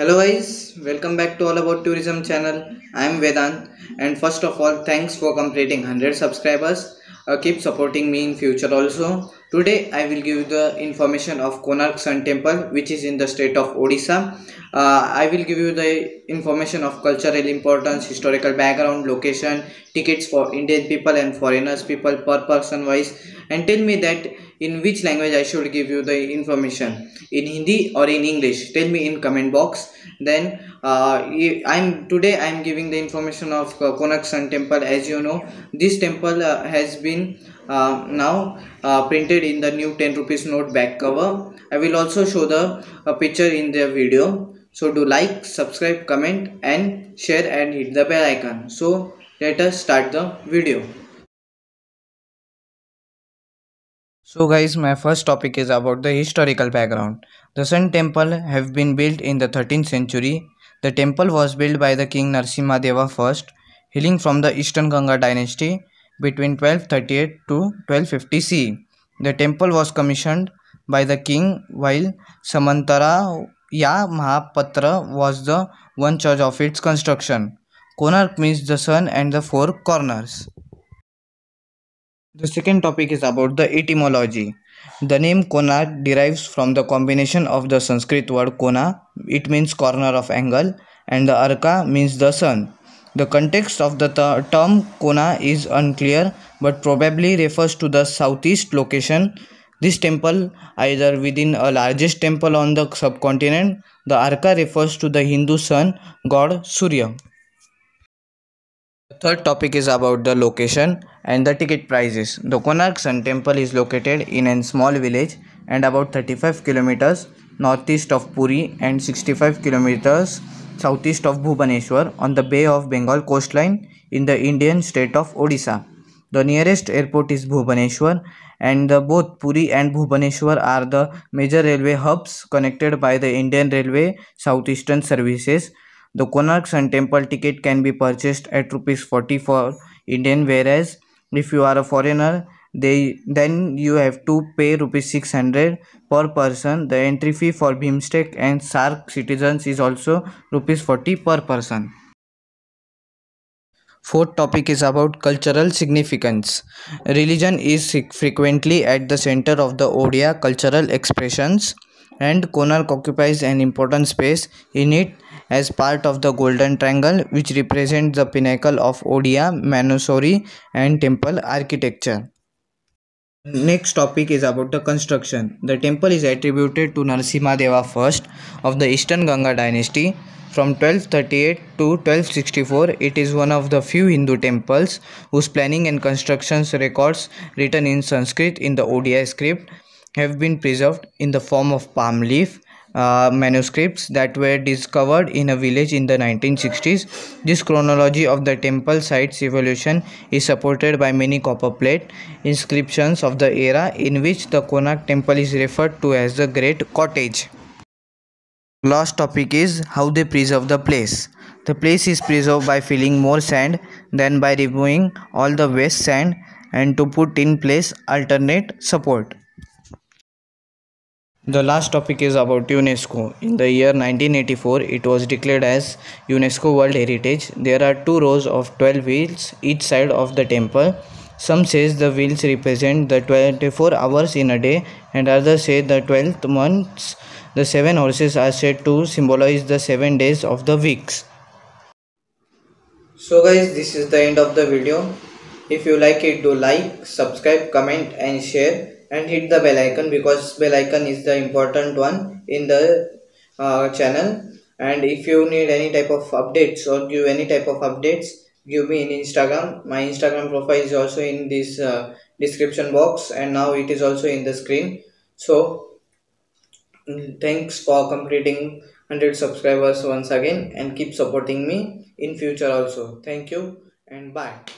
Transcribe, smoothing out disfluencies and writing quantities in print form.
Hello guys, welcome back to All About Tourism channel. I am Vedant and first of all thanks for completing 100 subscribers. Keep supporting me in future also. Today I will give the information of Konark Sun Temple which is in the state of Odisha. I will give you the information of cultural importance, historical background, location, tickets for Indian people and foreigners people per person wise, and tell me that in which language I should give you the information, in Hindi or in English. Tell me in comment box. Then today I am giving the information of Konark Sun Temple. As you know, this temple has been now printed in the new 10 rupees note back cover. I will also show the picture in the video. So do like, subscribe, comment and share and hit the bell icon. So let us start the video. So guys, my first topic is about the historical background. The Sun Temple have been built in the 13th century. The temple was built by the King Narasimhadeva I, hailing from the Eastern Ganga Dynasty between 1238 to 1250 CE. The temple was commissioned by the king, while Samantara Ya Mahapatra was the one charge of its construction. Konark means the sun and the four corners. The second topic is about the etymology. The name Konark derives from the combination of the Sanskrit word Kona, it means corner of angle, and the Arka means the sun. The context of the term Kona is unclear but probably refers to the southeast location. This temple either within a largest temple on the subcontinent. The Arka refers to the Hindu sun god Surya. The third topic is about the location and the ticket prices. The Konark Sun Temple is located in a small village and about 35 kilometers northeast of Puri and 65 kilometers southeast of Bhubaneswar on the Bay of Bengal coastline in the Indian state of Odisha. The nearest airport is Bhubaneswar, and both Puri and Bhubaneswar are the major railway hubs connected by the Indian Railway Southeastern Services. The Konark Sun Temple ticket can be purchased at ₹40 for Indian, whereas if you are a foreigner, then you have to pay ₹600 per person. The entry fee for Bhimstak and SAARC citizens is also ₹40 per person. Fourth topic is about cultural significance. Religion is frequently at the center of the Odia cultural expressions, and Konark occupies an important space in it as part of the Golden Triangle, which represents the pinnacle of Odia, Manusori and temple architecture. Next topic is about the construction. The temple is attributed to Narasimhadeva I of the Eastern Ganga Dynasty. From 1238 to 1264, it is one of the few Hindu temples whose planning and construction records written in Sanskrit in the Odia script have been preserved in the form of palm leaf manuscripts that were discovered in a village in the 1960s. This chronology of the temple site's evolution is supported by many copper plate inscriptions of the era in which the Konark temple is referred to as the Great Cottage. Last topic is how they preserve the place. The place is preserved by filling more sand than by removing all the waste sand and to put in place alternate support. The last topic is about UNESCO. In the year 1984, it was declared as UNESCO World Heritage. There are two rows of 12 wheels each side of the temple. Some says the wheels represent the 24 hours in a day, and others say the 12 months. The seven horses are said to symbolize the 7 days of the weeks. So guys, this is the end of the video. If you like it, do like, subscribe, comment and share, and hit the bell icon, because bell icon is the important one in the channel. And if you need any type of updates or give any type of updates, give me in Instagram. My Instagram profile is also in this description box, and now it is also in the screen. So thanks for completing 100 subscribers once again, and keep supporting me in future also. Thank you and bye.